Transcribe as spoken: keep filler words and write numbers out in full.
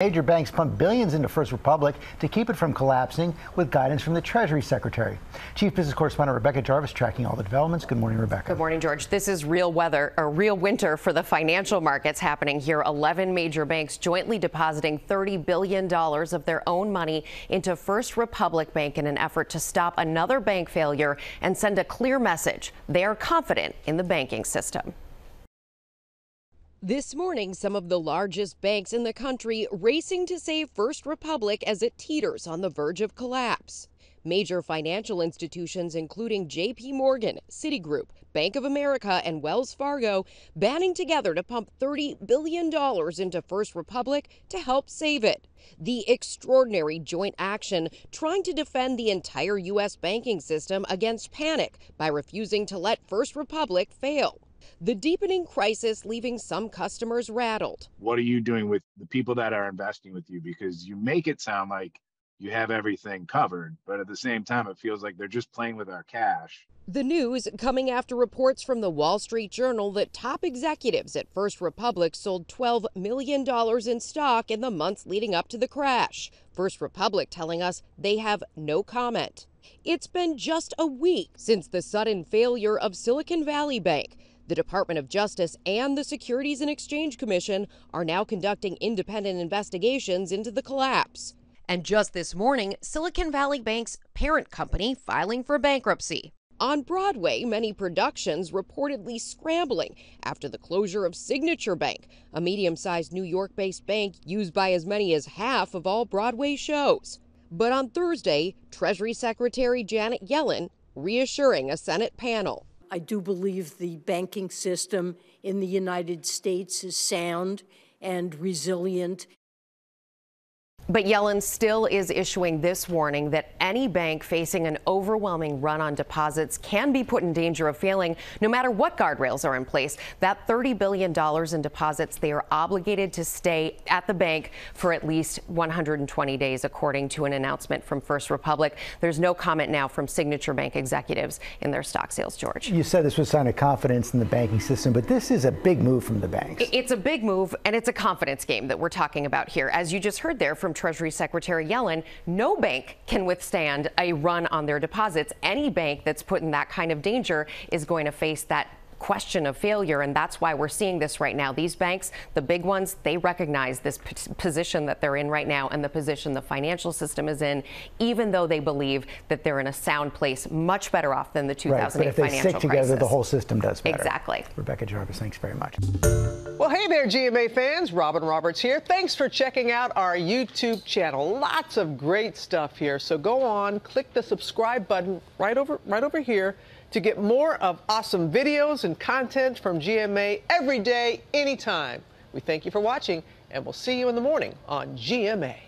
Major banks pumped billions into First Republic to keep it from collapsing with guidance from the Treasury Secretary. Chief Business Correspondent Rebecca Jarvis tracking all the developments. Good morning, Rebecca. Good morning, George. This is real weather, a real winter for the financial markets happening here. eleven major banks jointly depositing thirty billion dollars of their own money into First Republic Bank in an effort to stop another bank failure and send a clear message. They are confident in the banking system. This morning, some of the largest banks in the country racing to save First Republic as it teeters on the verge of collapse. Major financial institutions, including J P Morgan, Citigroup, Bank of America, and Wells Fargo, banding together to pump thirty billion dollars into First Republic to help save it. The extraordinary joint action trying to defend the entire U S banking system against panic by refusing to let First Republic fail. The deepening crisis leaving some customers rattled. What are you doing with the people that are investing with you? Because you make it sound like you have everything covered, but at the same time, it feels like they're just playing with our cash. The news coming after reports from the Wall Street Journal that top executives at First Republic sold twelve million dollars in stock in the months leading up to the crash. First Republic telling us they have no comment. It's been just a week since the sudden failure of Silicon Valley Bank. The Department of Justice and the Securities and Exchange Commission are now conducting independent investigations into the collapse. And just this morning, Silicon Valley Bank's parent company filing for bankruptcy. On Broadway, many productions reportedly scrambling after the closure of Signature Bank, a medium-sized New York-based bank used by as many as half of all Broadway shows. But on Thursday, Treasury Secretary Janet Yellen reassuring a Senate panel. I do believe the banking system in the United States is sound and resilient. But Yellen still is issuing this warning that any bank facing an overwhelming run on deposits can be put in danger of failing no matter what guardrails are in place. That thirty billion dollars in deposits, they are obligated to stay at the bank for at least one hundred twenty days, according to an announcement from First Republic. There's no comment now from Signature Bank executives in their stock sales, George. You said this was a sign of confidence in the banking system, but this is a big move from the banks. It's a big move, and it's a confidence game that we're talking about here. As you just heard there from Treasury Secretary Yellen, no bank can withstand a run on their deposits. Any bank that's put in that kind of danger is going to face that question of failure, and that's why we're seeing this right now. These banks, the big ones, they recognize this position that they're in right now and the position the financial system is in, even though they believe that they're in a sound place, much better off than the two thousand eight financial crisis. Right, but if they stick together, the whole system does better. Exactly. Rebecca Jarvis, thanks very much. Well, hey there, G M A fans. Robin Roberts here. Thanks for checking out our YouTube channel. Lots of great stuff here. So go on, click the subscribe button right over, right over here to get more of awesome videos and content from G M A every day, anytime. We thank you for watching, and we'll see you in the morning on G M A.